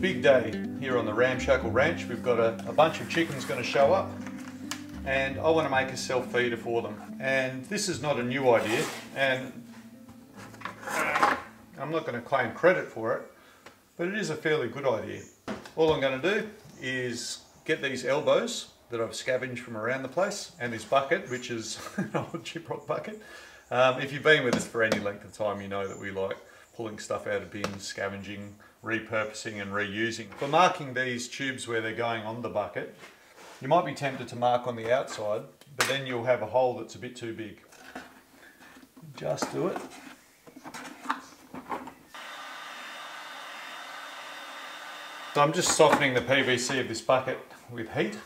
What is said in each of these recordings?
Big day here on the Ramshackle Ranch. We've got a bunch of chickens going to show up and I want to make a self-feeder for them. And this is not a new idea and I'm not going to claim credit for it, but it is a fairly good idea. All I'm going to do is get these elbows that I've scavenged from around the place and this bucket, which is an old gyprock bucket. If you've been with us for any length of time, you know that we like pulling stuff out of bins, scavenging, repurposing and reusing. For marking these tubes where they're going on the bucket, you might be tempted to mark on the outside, but then you'll have a hole that's a bit too big. Just do it. So I'm just softening the PVC of this bucket with heat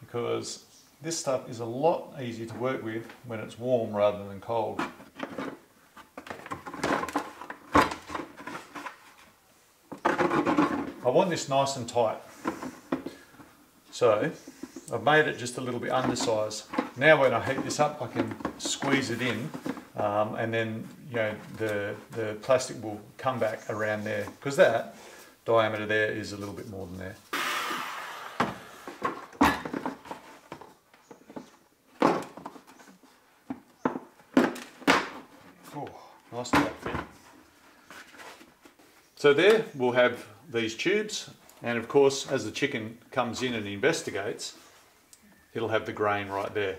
because this stuff is a lot easier to work with when it's warm rather than cold. I want this nice and tight, so I've made it just a little bit undersized. Now when I heat this up I can squeeze it in and then, you know, the plastic will come back around there because that diameter there is a little bit more than there. Oh, nice tight fit. So there we'll have these tubes, and of course as the chicken comes in and investigates, it'll have the grain right there.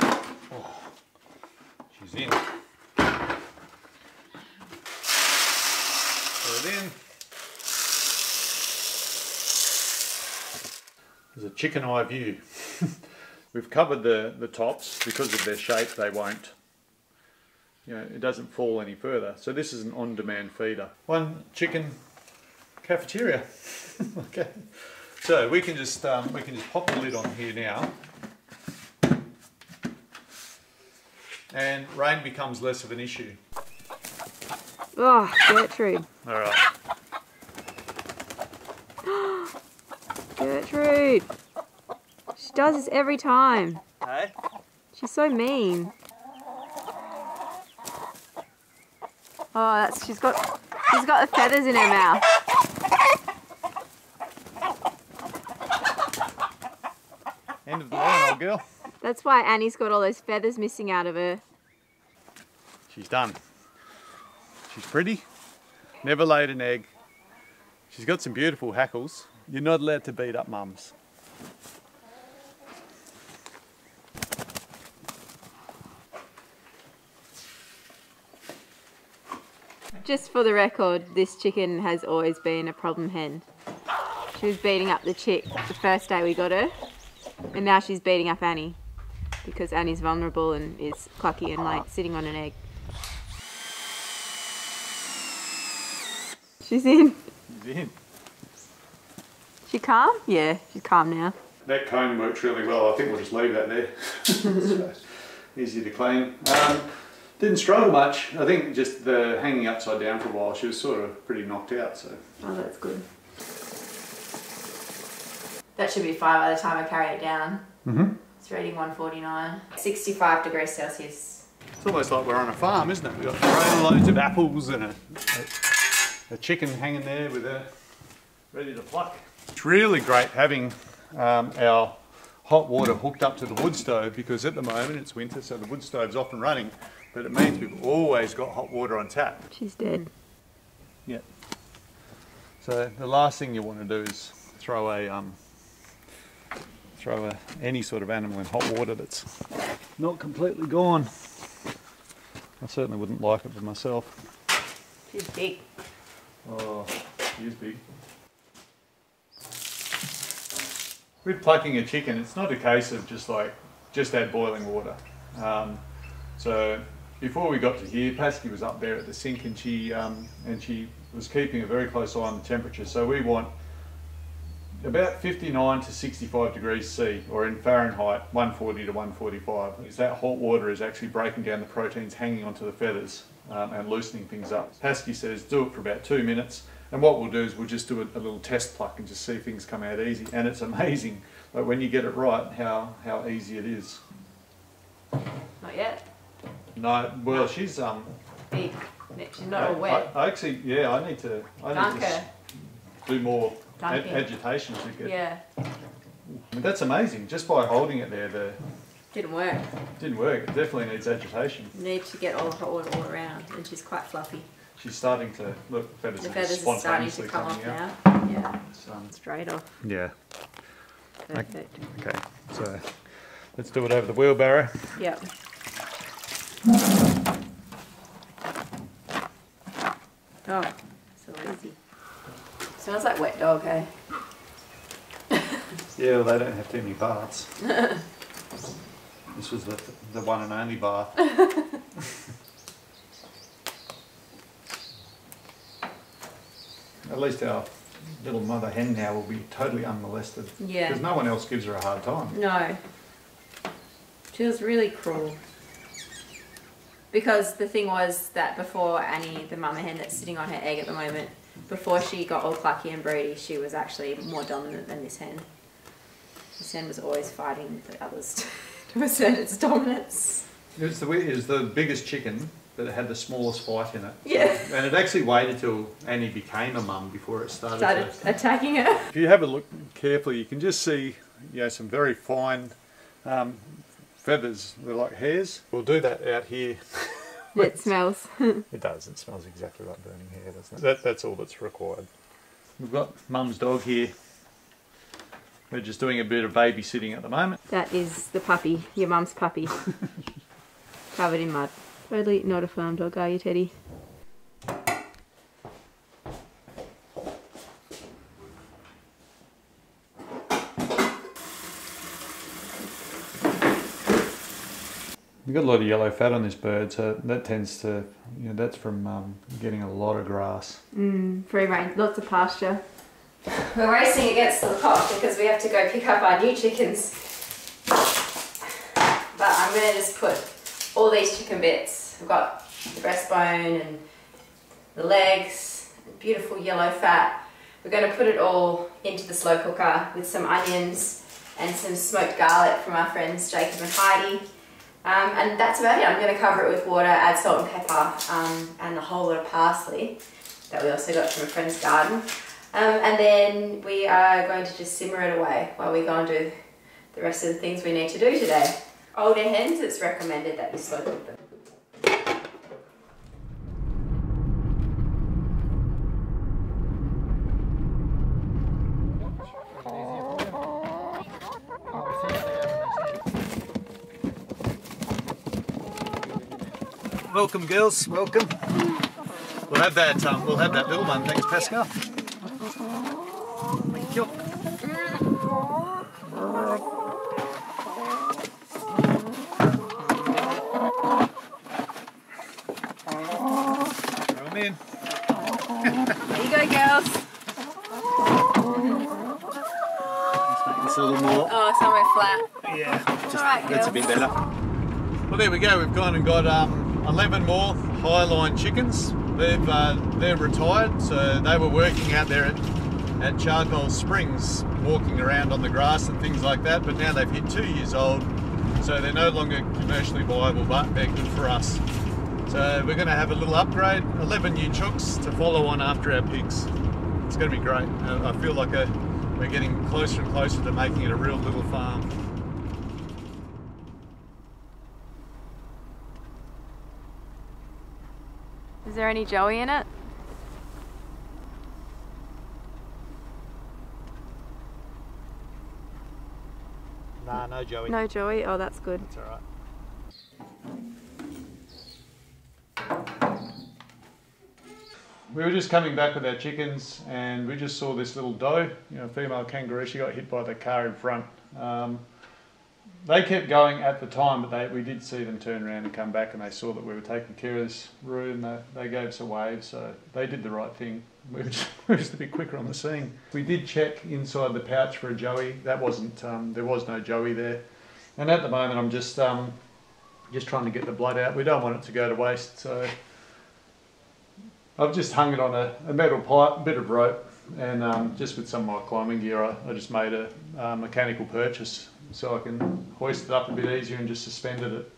Oh, she's in. Put it in. There's a chicken eye view. We've covered the tops because of their shape, they won't, you know, it doesn't fall any further. So this is an on-demand feeder. One chicken cafeteria. Okay. So we can just pop the lid on here now, and rain becomes less of an issue. Oh, Gertrude. All right. Gertrude. She does this every time. Hey. She's so mean. Oh, that's, she's got the feathers in her mouth. End of the line, old girl. That's why Annie's got all those feathers missing out of her. She's done. She's pretty. Never laid an egg. She's got some beautiful hackles. You're not allowed to beat up mums. Just for the record, this chicken has always been a problem hen. She was beating up the chick the first day we got her, and now she's beating up Annie because Annie's vulnerable and is clucky and like sitting on an egg. She's in. She's in. She calm? Yeah, she's calm now. That comb works really well. I think we'll just leave that there. So, easy to clean. Didn't struggle much. I think just the hanging upside down for a while, she was sort of pretty knocked out, so. Oh, that's good. That should be 5 by the time I carry it down. Mm-hmm. It's reading 149. 65 degrees Celsius. It's almost like we're on a farm, isn't it? We've got loads of apples and a chicken hanging there with her, ready to pluck. It's really great having our hot water hooked up to the wood stove because at the moment it's winter, so the wood stove's off and running. But it means we've always got hot water on tap. She's dead. Yeah. So the last thing you want to do is throw a any sort of animal in hot water that's not completely gone. I certainly wouldn't like it for myself. She's big. Oh, she's big. with plucking a chicken, it's not a case of just add boiling water. So before we got to here, Pasky was up there at the sink, and she was keeping a very close eye on the temperature. So we want about 59 to 65 degrees C, or in Fahrenheit, 140 to 145. Is that hot water is actually breaking down the proteins hanging onto the feathers and loosening things up. Pasky says do it for about 2 minutes. And what we'll do is we'll just do a little test pluck and just see if things come out easy. And it's amazing, but when you get it right, how easy it is. Not yet. No, well, she's big. She's not all wet. I actually, yeah, I need to do more agitation to get. Yeah. But that's amazing. Just by holding it there, didn't work. Didn't work. It definitely needs agitation. Needs to get all the hot water all around, and she's quite fluffy. She's starting to look. The feathers are starting to come off now. Yeah. Straight off. Yeah. Perfect. Okay. So let's do it over the wheelbarrow. Yep. Oh, so easy. Smells like wet dog, hey? Yeah, well, they don't have too many baths. This was the one and only bath. At least our little mother hen now will be totally unmolested. Yeah. Because no one else gives her a hard time. No. She was really cruel. Because the thing was that before Annie, the mama hen that's sitting on her egg at the moment, before she got all clucky and broody, she was actually more dominant than this hen. This hen was always fighting the others to assert its dominance. It was the biggest chicken that had the smallest fight in it. Yeah. So, and it actually waited till Annie became a mum before it started attacking her. If you have a look carefully, you can just see, you know, some very fine feathers, they're like hairs. We'll do that out here. It smells. It does, it smells exactly like burning hair, doesn't it? That's all that's required. We've got mum's dog here. We're just doing a bit of babysitting at the moment. That is the puppy, your mum's puppy. Covered in mud. Totally not a farm dog, are you, Teddy? We've got a lot of yellow fat on this bird, so that tends to, you know, that's from getting a lot of grass. Free range, lots of pasture. We're racing against the clock because we have to go pick up our new chickens. But I'm going to just put all these chicken bits. I've got the breastbone and the legs, beautiful yellow fat. We're going to put it all into the slow cooker with some onions and some smoked garlic from our friends Jacob and Heidi. And that's about it. I'm going to cover it with water, add salt and pepper, and a whole lot of parsley that we also got from a friend's garden. And then we are going to just simmer it away while we go and do the rest of the things we need to do today. Older hens, it's recommended that you slow cook them. Welcome, girls. Welcome. We'll have that little one. Thanks, Pascal. Thank you. Throw them in. There you go, girls. Let's make this a little more. Oh, somewhere flat. Yeah. Just, all right, girls. That's a bit better. Well, there we go. We've gone and got 11 more Highline chickens. They're retired, so they were working out there at Charcoal Springs, walking around on the grass and things like that, but now they've hit 2 years old, so they're no longer commercially viable, but they're good for us. So we're going to have a little upgrade, 11 new chooks to follow on after our pigs. It's going to be great. I feel like we're getting closer and closer to making it a real little farm. Is there any joey in it? Nah, no joey. No joey? Oh, that's good. That's alright. we were just coming back with our chickens and we just saw this little doe, female kangaroo. She got hit by the car in front. They kept going at the time, but we did see them turn around and come back, and they saw that we were taking care of this room, and they gave us a wave, so they did the right thing. We were just a bit quicker on the scene. We did check inside the pouch for a joey. That wasn't, there was no joey there. And at the moment I'm just trying to get the blood out. We don't want it to go to waste, so I've just hung it on a metal pipe, a bit of rope, and just with some of my climbing gear I just made a mechanical purchase so I can hoist it up a bit easier and just suspended it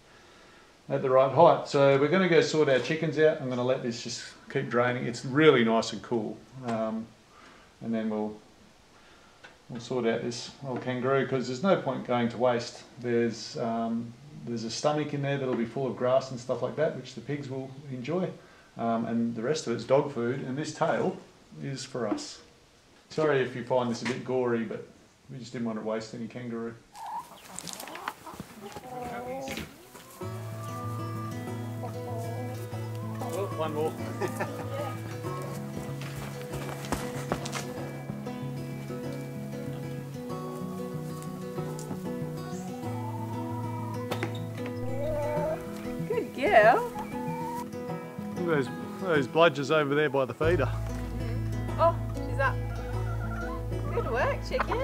at the right height. So we're going to go sort our chickens out. I'm going to let this just keep draining. It's really nice and cool, and then we'll sort out this old kangaroo, because there's no point going to waste. There's a stomach in there that'll be full of grass and stuff like that, which the pigs will enjoy, and the rest of it's dog food, and this tail is for us. Sorry if you find this a bit gory, but we just didn't want to waste any kangaroo. Oh, one more. Good girl. Look at those bludgers over there by the feeder. Oh, she's up. Good work, chicken.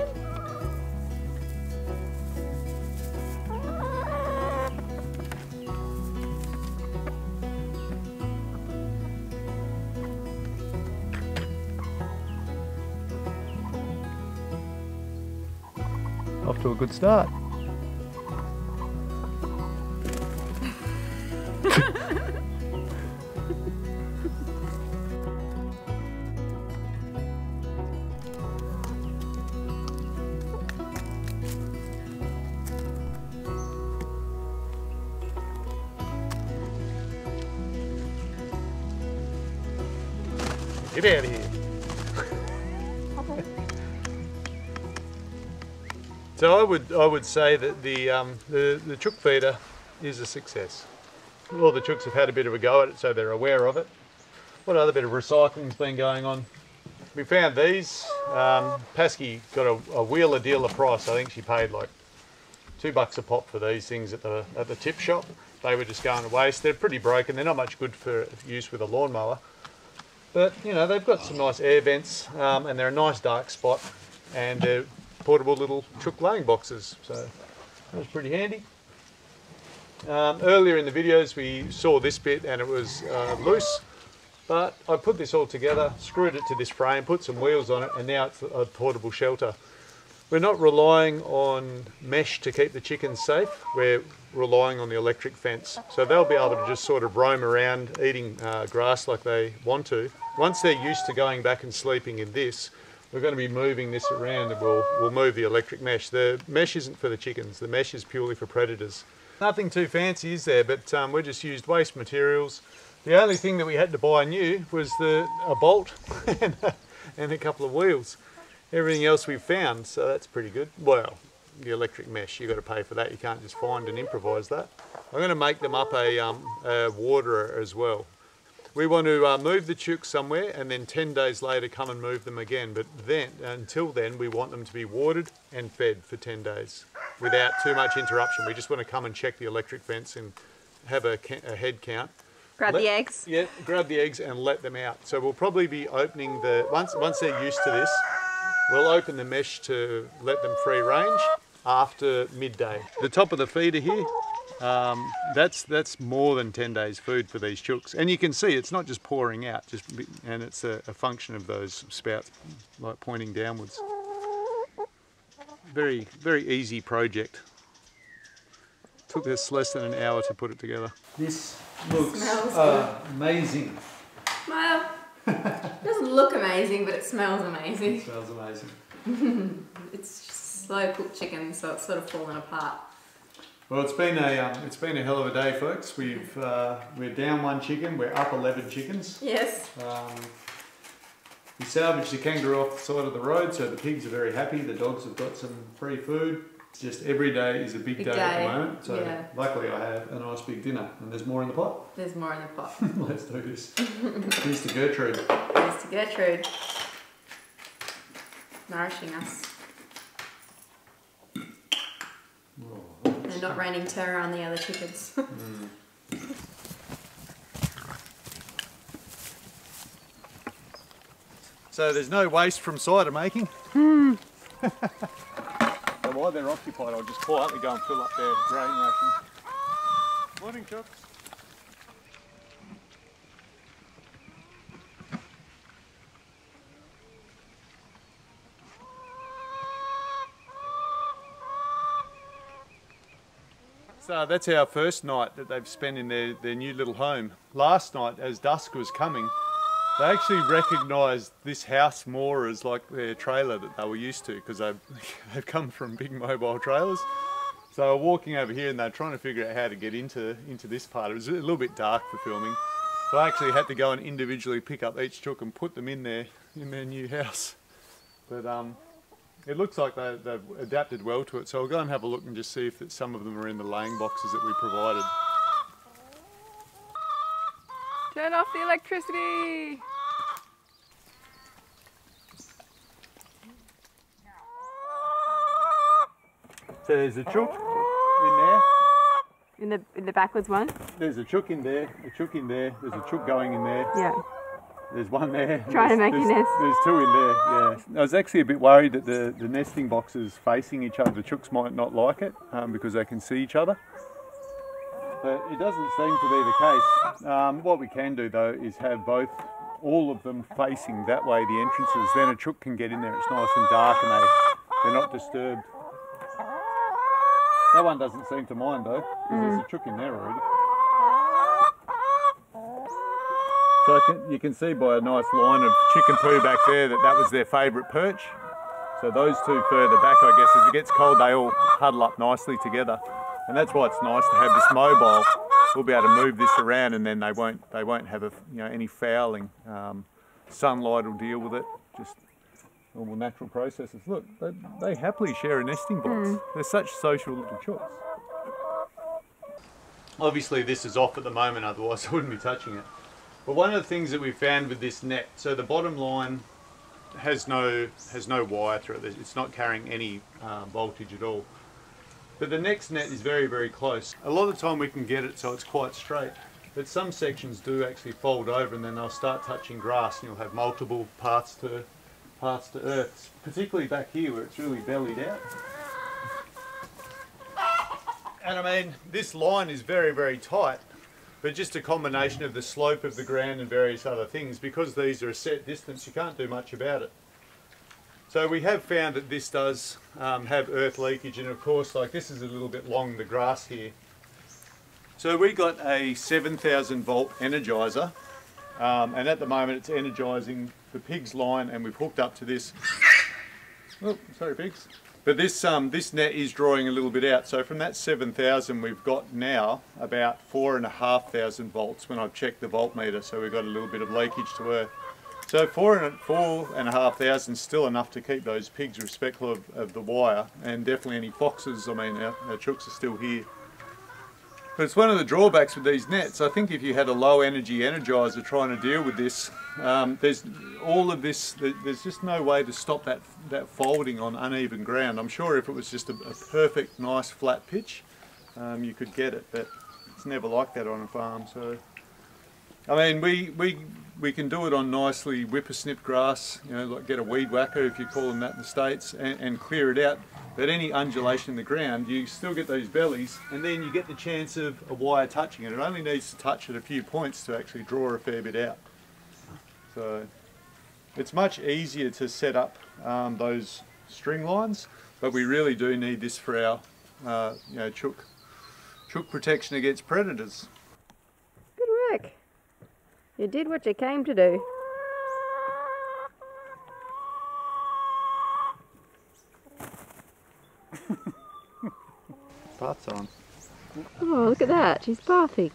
Off to a good start. Get out of here. So I would say that the chook feeder is a success. All the chooks have had a bit of a go at it, so they're aware of it. What other bit of recycling's been going on? We found these. Pasky got a wheeler dealer price. I think she paid like $2 a pop for these things at the tip shop. They were just going to waste. They're pretty broken. They're not much good for use with a lawnmower. But they've got some nice air vents, and they're a nice dark spot, and they're portable little chook laying boxes, so that was pretty handy. Earlier in the videos we saw this bit and it was loose, but I put this all together, screwed it to this frame, put some wheels on it, and now it's a portable shelter. We're not relying on mesh to keep the chickens safe, we're relying on the electric fence. So they'll be able to just sort of roam around eating grass like they want to. Once they're used to going back and sleeping in this, we're going to be moving this around and we'll move the electric mesh. The mesh isn't for the chickens, the mesh is purely for predators. Nothing too fancy is there, but we just used waste materials. The only thing that we had to buy new was a bolt and a couple of wheels. Everything else we've found, so that's pretty good. Well, the electric mesh, you've got to pay for that. You can't just find and improvise that. I'm going to make them up a waterer as well. We want to move the chooks somewhere and then 10 days later come and move them again. But then, until then, we want them to be watered and fed for 10 days without too much interruption. We just want to come and check the electric fence and have a head count. Grab the eggs. Yeah, grab the eggs and let them out. So we'll probably be opening once they're used to this, we'll open the mesh to let them free range after midday. The top of the feeder here, that's more than 10 days food for these chooks, and you can see it's not just pouring out, and it's a function of those spouts like pointing downwards. Very, very easy project. Took us less than an hour to put it together. This looks amazing. Smile. It doesn't look amazing, but it smells amazing. It smells amazing. It's just slow cooked chicken, so it's sort of fallen apart. Well, it's been a hell of a day, folks. We're down one chicken, we're up 11 chickens. Yes. We salvaged the kangaroo off the side of the road, so the pigs are very happy. The dogs have got some free food. just every day is a big day at the moment. So luckily I have a nice big dinner. And there's more in the pot? There's more in the pot. Let's do this. Here's to Gertrude. Here's to Gertrude. Nourishing us. Oh, and not raining terror on the other chickens. Mm. So there's no waste from cider making. Mm. So while they're occupied, I'll just pull up and go and fill up their grain ration. Morning, Chops. So that's our first night that they've spent in their new little home. Last night, as dusk was coming, they actually recognised this house more as like their trailer that they were used to, because they've come from big mobile trailers. So they were walking over here and they're trying to figure out how to get into this part. It was a little bit dark for filming. So I actually had to go and individually pick up each chook and put them in their new house. But it looks like they've adapted well to it. So I'll go and have a look and just see if some of them are in the laying boxes that we provided. Turn off the electricity! So there's a chook in there. In the backwards one? There's a chook in there, a chook in there, there's a chook going in there. Yeah. There's one there. Trying to make a nest. There's two in there, yeah. I was actually a bit worried that the nesting boxes facing each other, the chooks might not like it because they can see each other. But it doesn't seem to be the case. What we can do though is have all of them facing that way, the entrances, then a chook can get in there, it's nice and dark and they're not disturbed. That one doesn't seem to mind though, because there's a chook in there already. So you can see by a nice line of chicken poo back there that was their favourite perch. So those two further back, I guess, as it gets cold they all huddle up nicely together. And that's why it's nice to have this mobile. We'll be able to move this around, and then they won't have any fouling. Sunlight will deal with it. Just normal natural processes. Look, they happily share a nesting box. They're such social little chooks. Obviously, this is off at the moment. Otherwise, I wouldn't be touching it. But one of the things that we found with this net, so the bottom line has no wire through it. It's not carrying any voltage at all. But the next net is very, very close. A lot of the time we can get it so it's quite straight, but some sections do actually fold over and then they'll start touching grass and you'll have multiple paths to earth, particularly back here where it's really bellied out. And I mean, this line is very, very tight, but just a combination of the slope of the ground and various other things, because these are a set distance, you can't do much about it. So we have found that this does have earth leakage, and of course like this is a little bit long, the grass here. So we got a 7,000 volt energizer and at the moment it's energizing the pigs line, and we've hooked up to this. Oh, sorry pigs. But this net is drawing a little bit out. So from that 7,000 we've got now about 4,500 volts when I've checked the voltmeter, so we've got a little bit of leakage to earth. So 4,500 is still enough to keep those pigs respectful of the wire, and definitely any foxes. I mean, our chooks are still here. But it's one of the drawbacks with these nets. I think if you had a low energy energizer trying to deal with this, there's just no way to stop that folding on uneven ground. I'm sure if it was just a perfect, nice flat pitch, you could get it, but it's never like that on a farm. So, I mean, we can do it on nicely whippersnip grass, like get a weed whacker if you call them that in the States, and clear it out. But any undulation in the ground, you still get those bellies, and then you get the chance of a wire touching it. It only needs to touch at a few points to actually draw a fair bit out. So it's much easier to set up those string lines, but we really do need this for our chook protection against predators. Good work. You did what you came to do. Bath's on. Oh, look at that! She's bathing.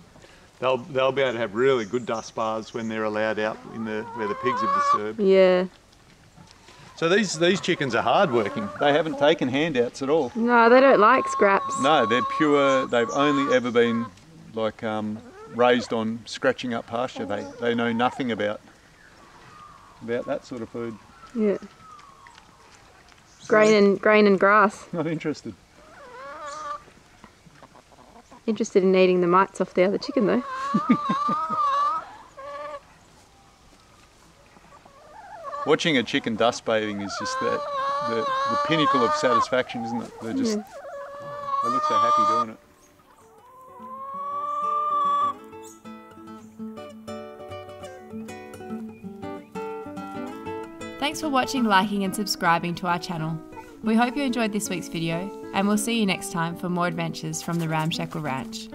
They'll be able to have really good dust baths when they're allowed out where the pigs are disturbed. Yeah. So these chickens are hard working. They haven't taken handouts at all. No, they don't like scraps. No, they're pure. They've only ever been like raised on scratching up pasture. They know nothing about that sort of food. Yeah. So grain and grass. Not interested. Interested in eating the mites off the other chicken though. Watching a chicken dust bathing is just the pinnacle of satisfaction, isn't it? They're just, they look so happy doing it. Thanks for watching, liking and subscribing to our channel. We hope you enjoyed this week's video, and we'll see you next time for more adventures from the Ramshackle Ranch.